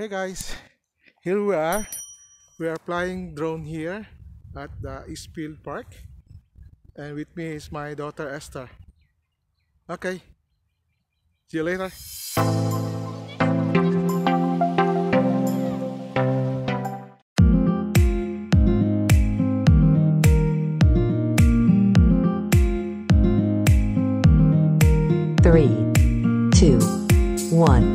Hey guys, here we are. We are flying drone here at the Eastfield Park, and with me is my daughter Esther. Okay, see you later. Three, two, one.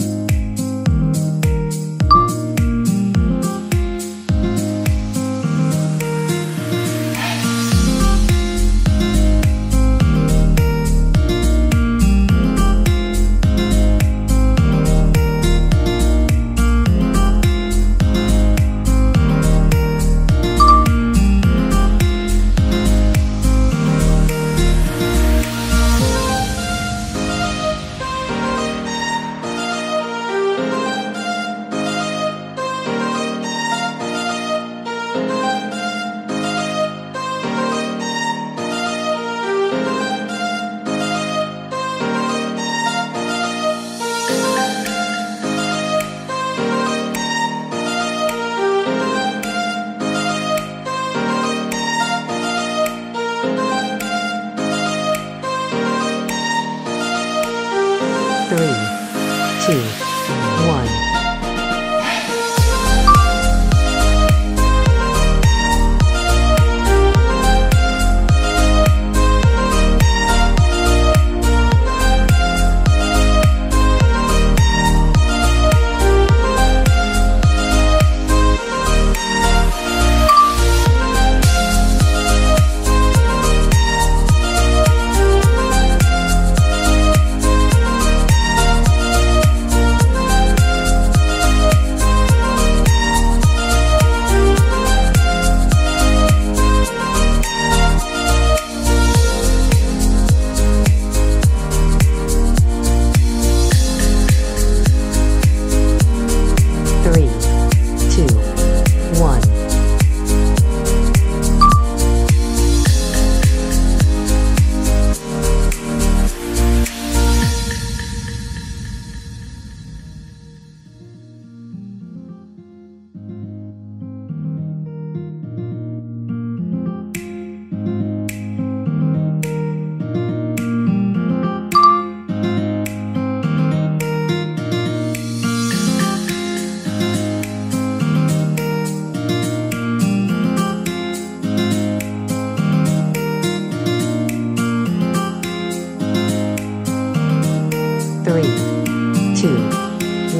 Three, two,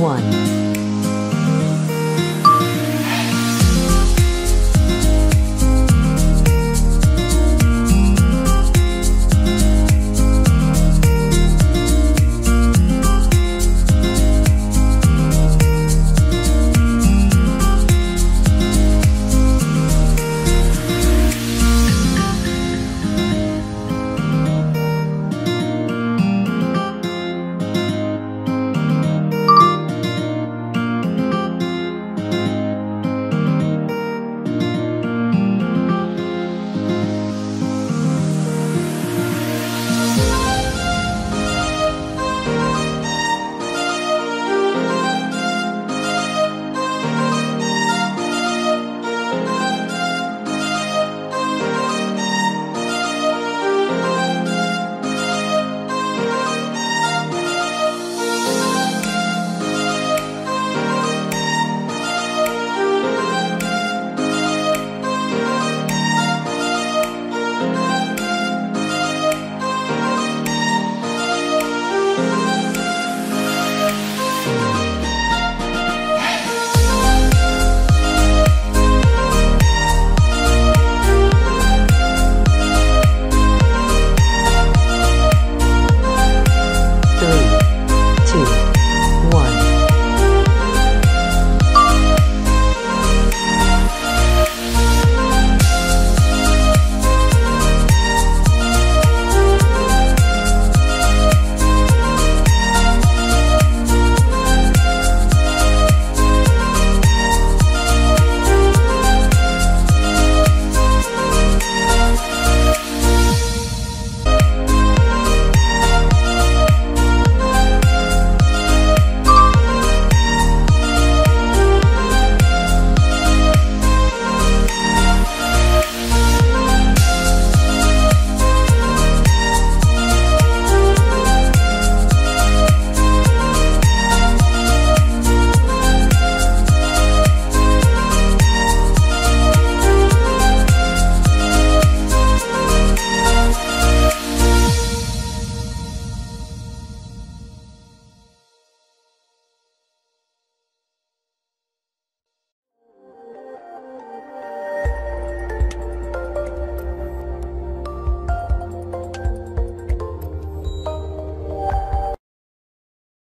one.